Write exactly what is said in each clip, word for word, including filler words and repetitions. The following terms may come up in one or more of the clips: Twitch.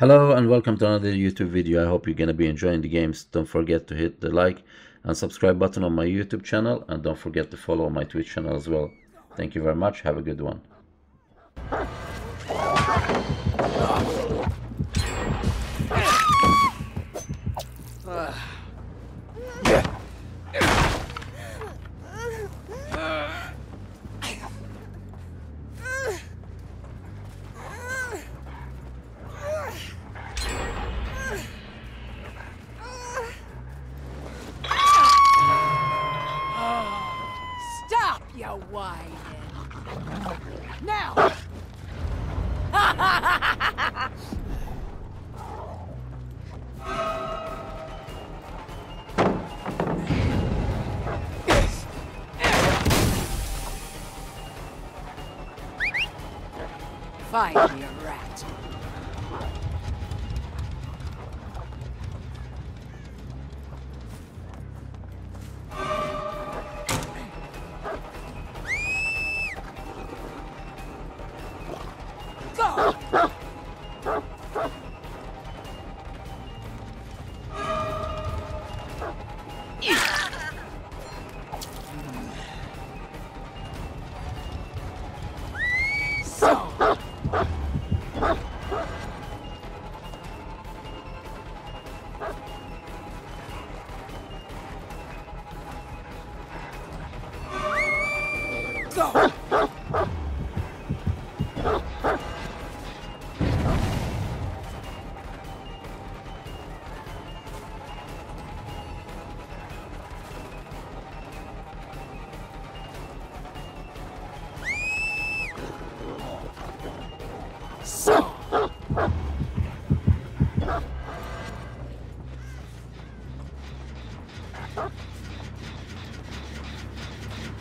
Hello and welcome to another YouTube video. I hope you're going to be enjoying the games. Don't forget to hit the like and subscribe button on my YouTube channel, and don't forget to follow my Twitch channel as well. Thank you very much. Have a good one. Now! Find me a rat. Go! So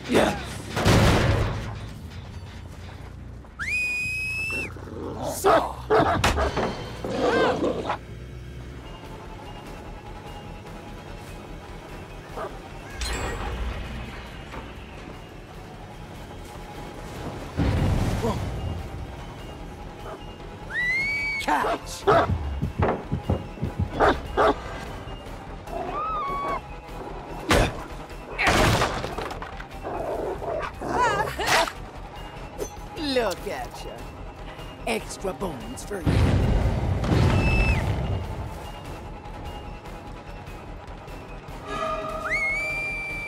yeah. So catch! Look at you. Extra bones for you.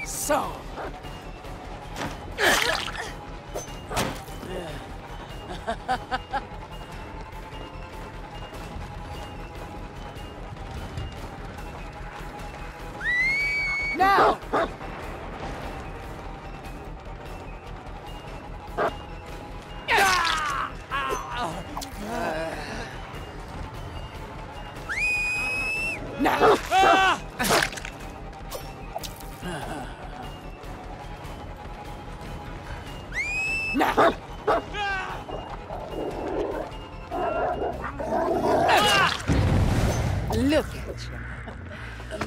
So. Now! Now! Now! Look at you.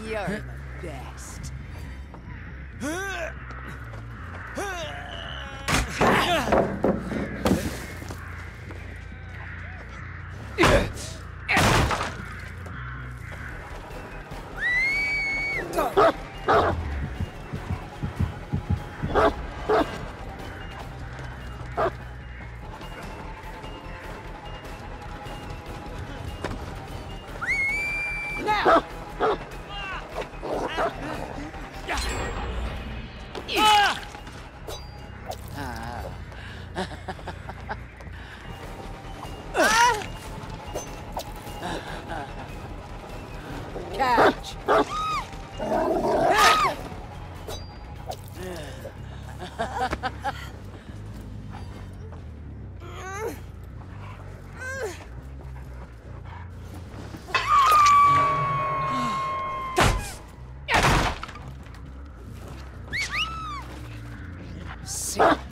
You're the best. Now! Catch! Sick.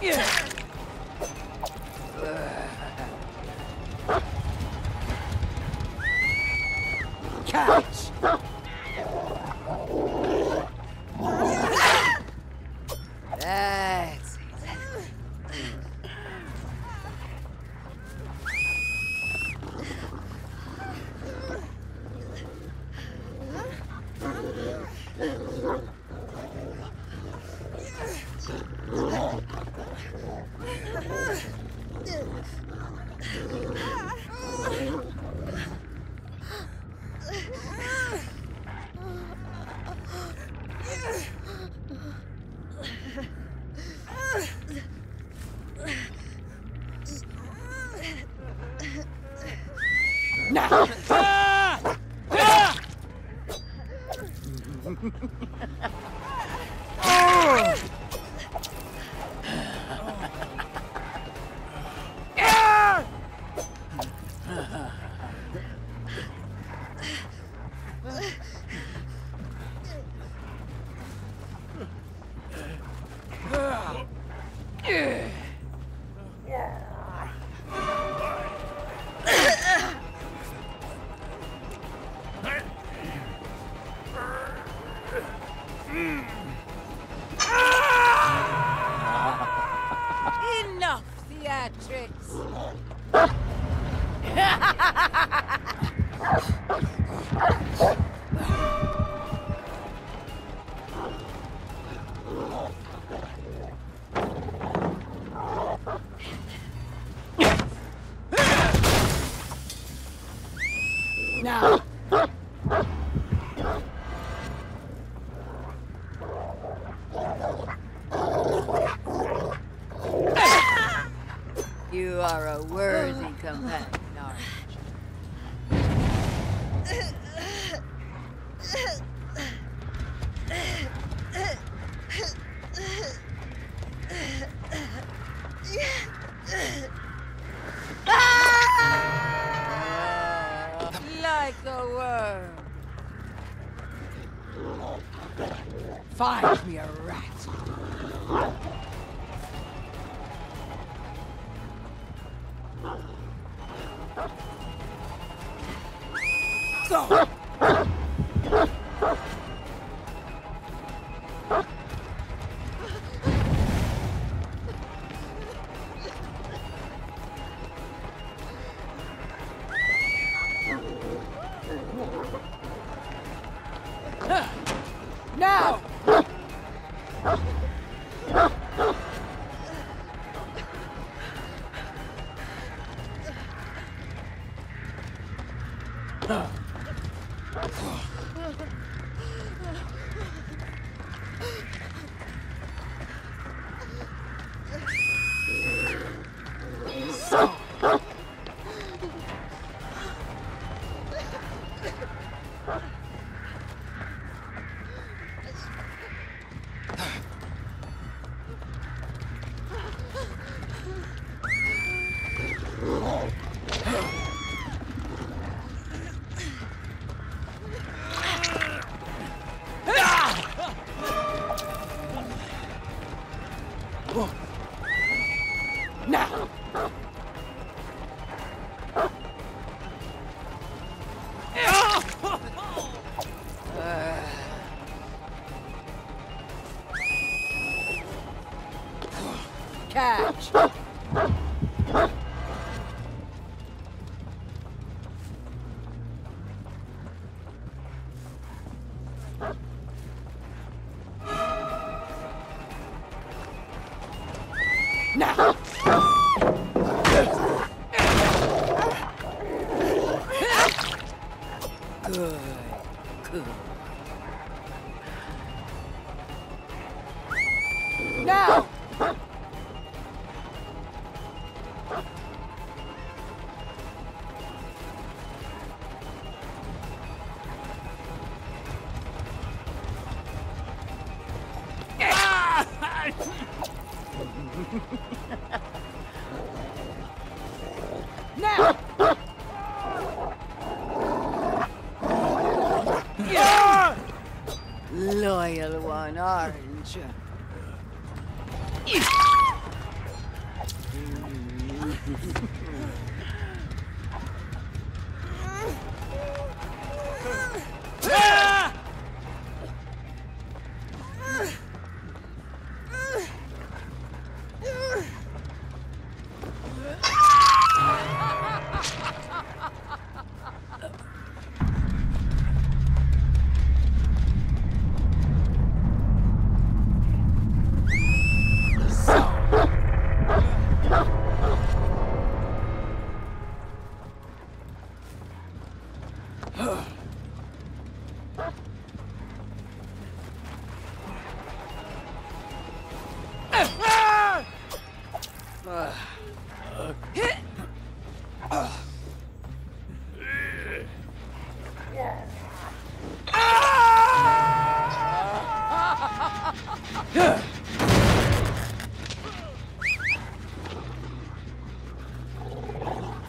Yeah. Catch! That's it. Nah. Ah! Ah! Oh! Ah! Find me a rat. Go!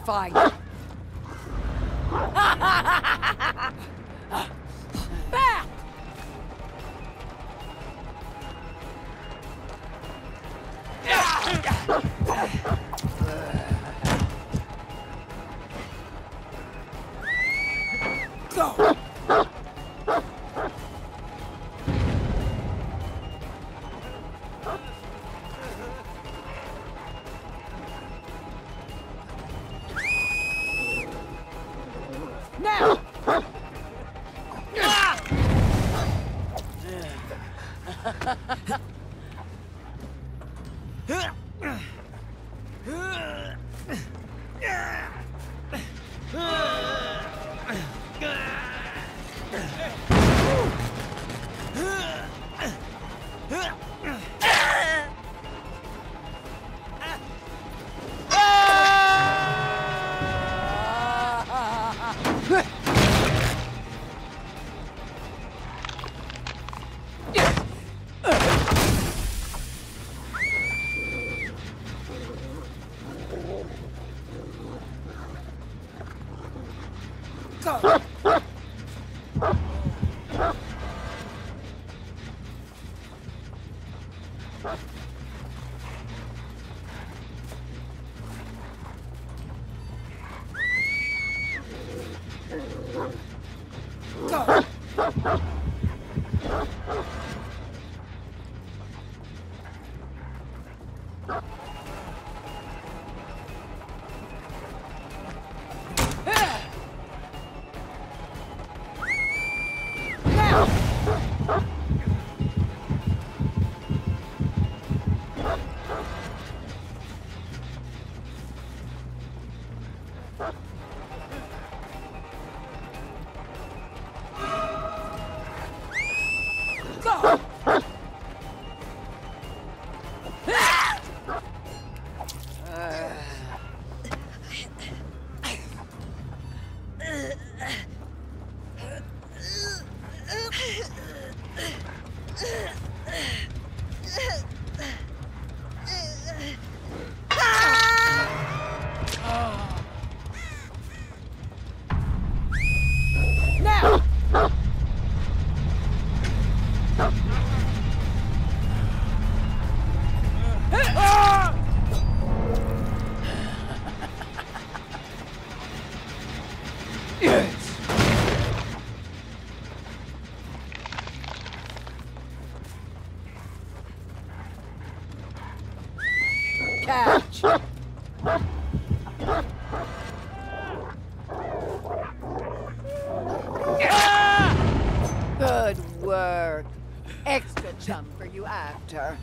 fight. Back! Go! Now! Go! Go! Catch! Good work. Extra chum for you after.